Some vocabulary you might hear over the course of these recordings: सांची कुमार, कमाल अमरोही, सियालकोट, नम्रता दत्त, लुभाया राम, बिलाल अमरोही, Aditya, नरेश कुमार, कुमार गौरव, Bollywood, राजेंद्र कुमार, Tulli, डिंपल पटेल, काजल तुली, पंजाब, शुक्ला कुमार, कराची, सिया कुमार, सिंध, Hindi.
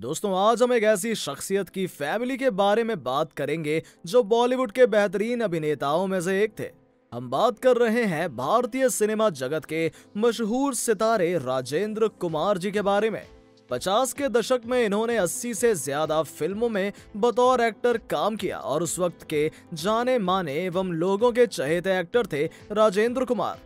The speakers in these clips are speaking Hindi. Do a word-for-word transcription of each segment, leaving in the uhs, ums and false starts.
दोस्तों आज हम एक ऐसी शख्सियत की फैमिली के बारे में बात करेंगे जो बॉलीवुड के बेहतरीन अभिनेताओं में से एक थे। हम बात कर रहे हैं भारतीय सिनेमा जगत के मशहूर सितारे राजेंद्र कुमार जी के बारे में। पचास के दशक में इन्होंने अस्सी से ज्यादा फिल्मों में बतौर एक्टर काम किया और उस वक्त के जाने माने एवं लोगों के चहेते एक्टर थे राजेंद्र कुमार।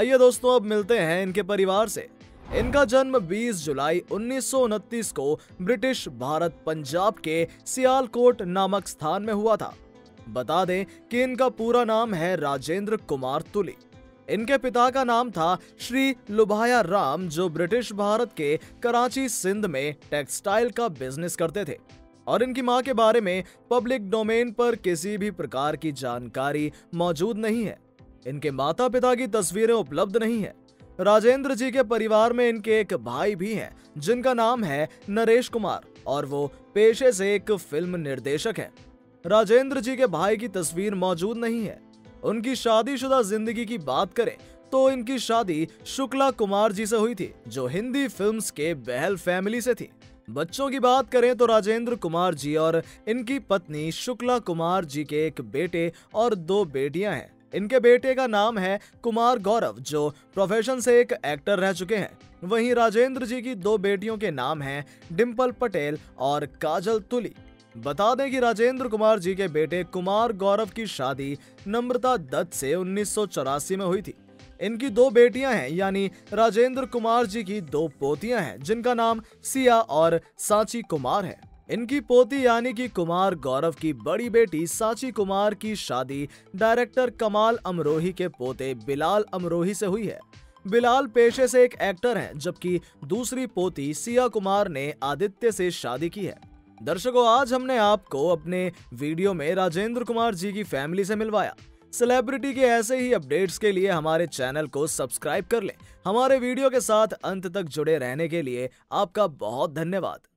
आइए दोस्तों अब मिलते हैं इनके परिवार से। इनका जन्म बीस जुलाई उन्नीस सौ उनतीस को ब्रिटिश भारत पंजाब के सियालकोट नामक स्थान में हुआ था। बता दें कि इनका पूरा नाम है राजेंद्र कुमार तुली। इनके पिता का नाम था श्री लुभाया राम, जो ब्रिटिश भारत के कराची सिंध में टेक्सटाइल का बिजनेस करते थे, और इनकी मां के बारे में पब्लिक डोमेन पर किसी भी प्रकार की जानकारी मौजूद नहीं है। इनके माता पिता की तस्वीरें उपलब्ध नहीं है। राजेंद्र जी के परिवार में इनके एक भाई भी हैं जिनका नाम है नरेश कुमार और वो पेशे से एक फिल्म निर्देशक हैं। राजेंद्र जी के भाई की तस्वीर मौजूद नहीं है। उनकी शादीशुदा जिंदगी की बात करें तो इनकी शादी शुक्ला कुमार जी से हुई थी, जो हिंदी फिल्म्स के बहल फैमिली से थी। बच्चों की बात करें तो राजेंद्र कुमार जी और इनकी पत्नी शुक्ला कुमार जी के एक बेटे और दो बेटियां हैं। इनके बेटे का नाम है कुमार गौरव, जो प्रोफेशन से एक एक्टर रह चुके हैं। वहीं राजेंद्र जी की दो बेटियों के नाम हैं डिंपल पटेल और काजल तुली। बता दें कि राजेंद्र कुमार जी के बेटे कुमार गौरव की शादी नम्रता दत्त से उन्नीस सौ चौरासी में हुई थी। इनकी दो बेटियां हैं, यानी राजेंद्र कुमार जी की दो पोतियां हैं जिनका नाम सिया और सांची कुमार है। इनकी पोती यानी कि कुमार गौरव की बड़ी बेटी सांची कुमार की शादी डायरेक्टर कमाल अमरोही के पोते बिलाल अमरोही से हुई है। बिलाल पेशे से एक एक्टर हैं, जबकि दूसरी पोती सिया कुमार ने आदित्य से शादी की है। दर्शकों आज हमने आपको अपने वीडियो में राजेंद्र कुमार जी की फैमिली से मिलवाया। सेलिब्रिटी के ऐसे ही अपडेट्स के लिए हमारे चैनल को सब्सक्राइब कर लें। हमारे वीडियो के साथ अंत तक जुड़े रहने के लिए आपका बहुत धन्यवाद।